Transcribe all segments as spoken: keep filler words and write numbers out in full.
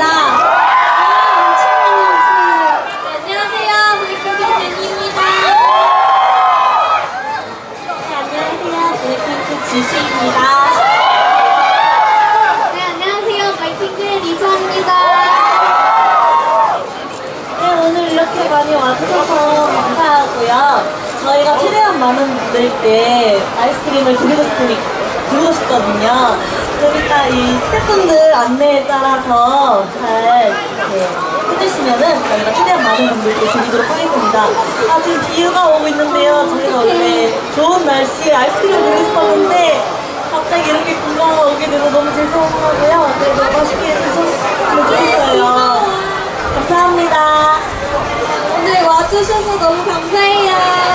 반갑습니다. 아, 엄청 많이 오세요. 네, 안녕하세요. 블랙핑크의 제니입니다. 네, 안녕하세요. 블랙핑크 지수입니다. 네, 안녕하세요. 블랙핑크의 리소입니다. 네, 오늘 이렇게 많이 와주셔서 감사하고요. 저희가 최대한 많은 분들께 아이스크림을 드리고 싶으니까 드리고 싶거든요. 그러니까 이 스태프분들 안내에 따라서 잘 이렇게 해주시면은 저희가 최대한 많은 분들께 드리도록 하겠습니다. 아, 지금 비유가 오고 있는데요. 저희가 원래 좋은 날씨에 아이스크림을 드리고 싶었는데 갑자기 이렇게 비가 오게 돼서 너무 죄송하고요. 그래도 맛있게 해주셨으면 좋겠어요. 감사합니다. 오늘 와주셔서 너무 감사해요.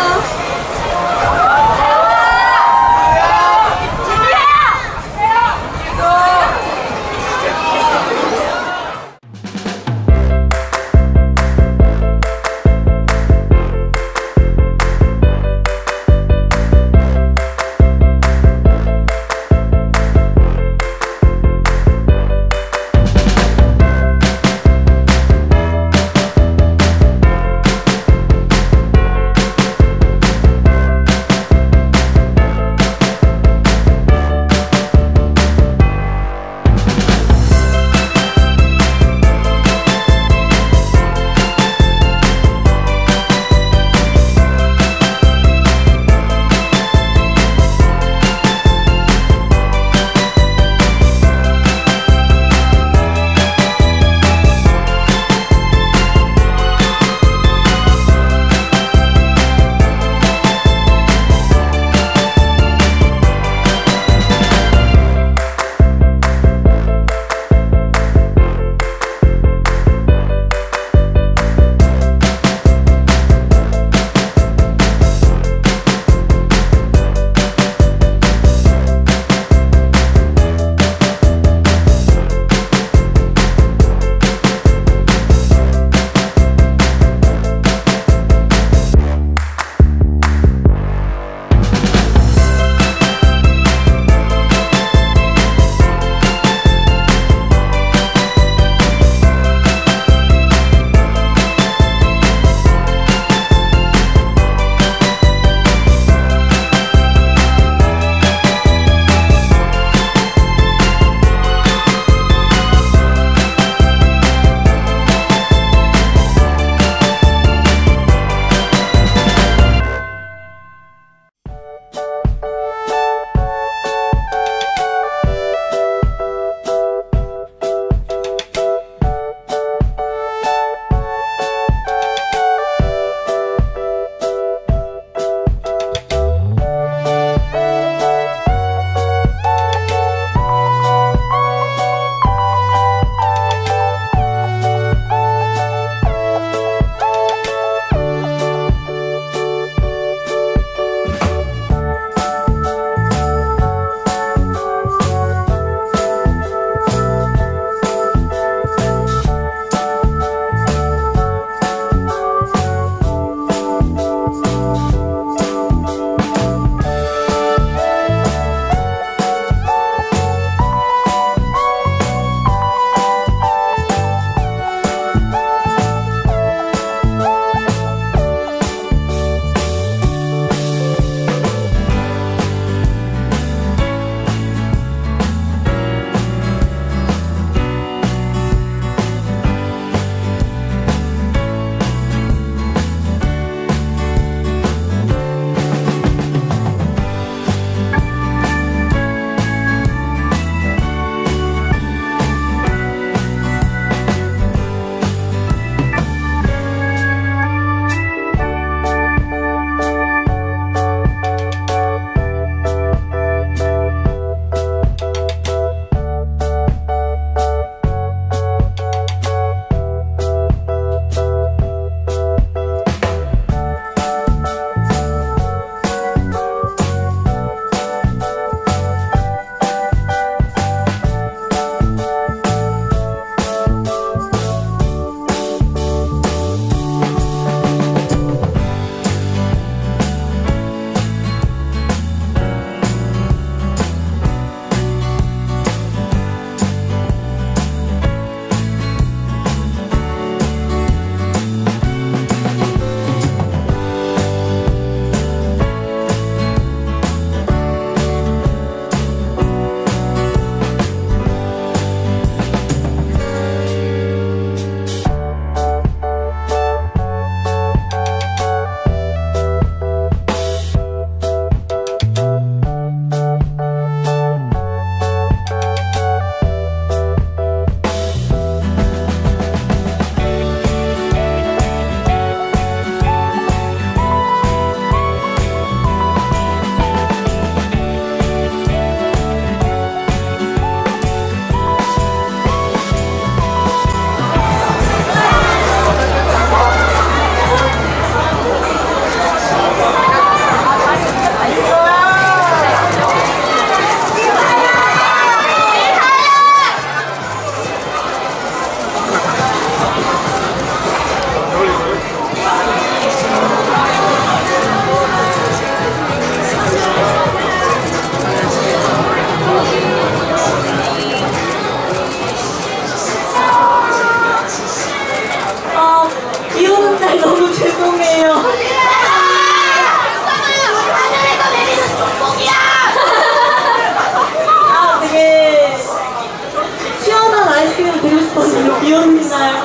비 오는 날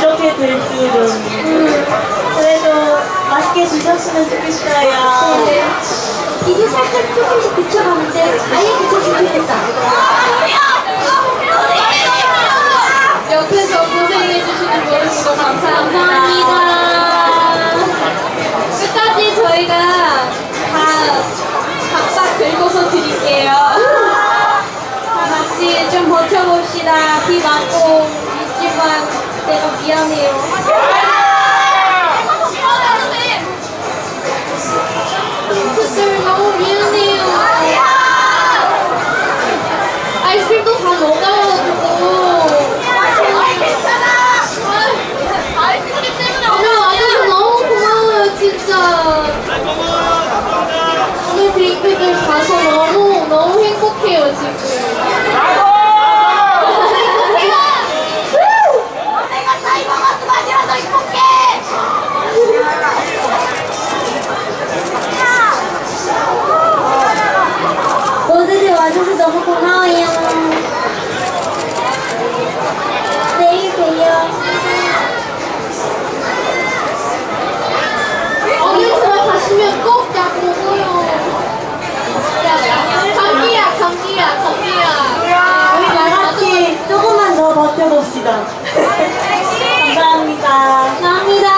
이렇게 될 줄은. 음. 그래도 맛있게 드셨으면 좋겠어요. 네. 이제 살짝 조금씩 비춰봤는데 아예 비춰주면 좋겠다. 옆에서 고생해주시는 모든 분들 감사합니다. 감사합니다. 끝까지 저희가 다 각각 긁어서 드릴게요. 다 같이 좀 버텨봅시다. 비 맞고 있지만 내가 미안해요. 아이스크림 너무 미안해요. 아이스크림도 다 먹어가지고. 괜찮아. 아이스크림 때문에 오늘 와줘서 너무 고마워요 진짜. 오늘 빅뱅을 가서 너무 너무 행복해요 지금. 내가 다 입어봤을 만이라 더 행복해. 모두들 와줘서 너무 고마워요. 내일 봬요. 어느 날 가시면 꼭 나 보고요. 감기야, 감기야, 감기야. 우리 다 같이 조금만 더 버텨봅시다. 감사합니다. 감사합니다.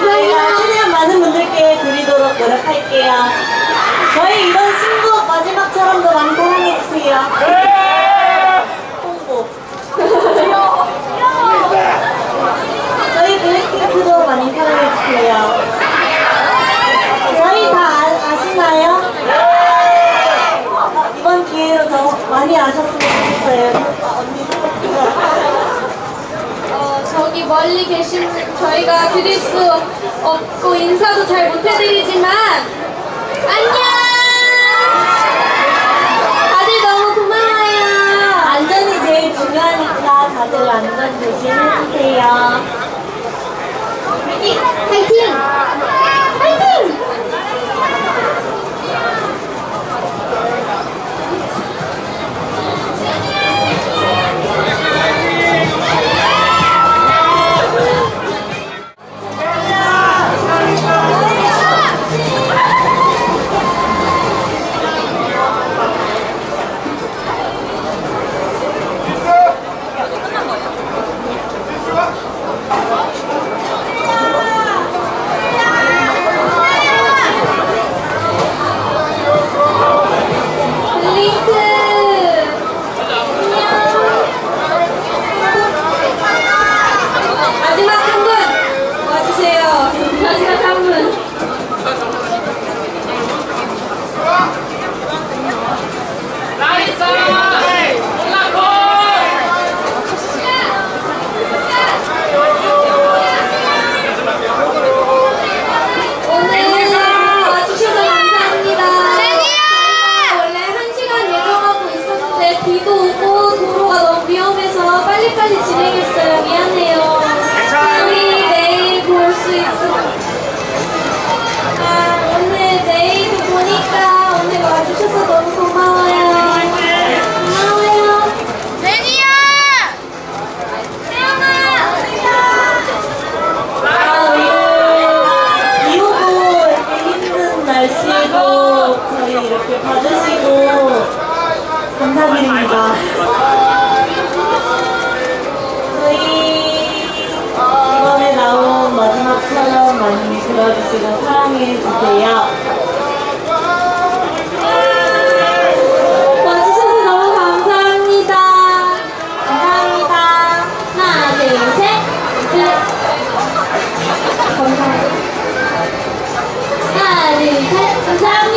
저희가 최대한 많은 분들께 드리도록 노력할게요. 저희 이번 신곡 마지막처럼도 많이 사랑해주세요. 홍보. 저희 블랙핑크도 많이 사랑해주세요. 저희 다 아, 아시나요? 이번 기회로 더 많이 아셨으면 좋겠어요. 아, 언니. 어, 저기 멀리 계신 저희가 드릴 수 없고 인사도 잘 못해드리지만 안녕! 중요하니까 다들 안전 조심해주세요. 화이팅! 화이팅! 화이팅! 감사합니다.